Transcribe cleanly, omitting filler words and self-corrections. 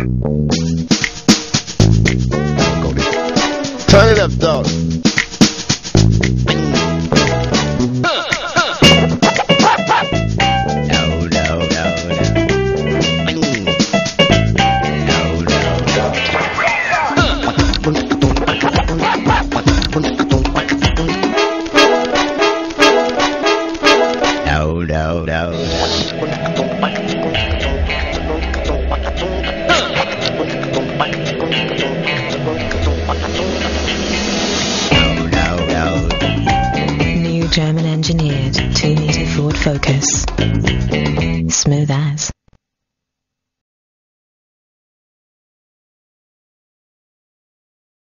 Turn it up, dog. German engineered 2-liter Ford Focus. Smooth as.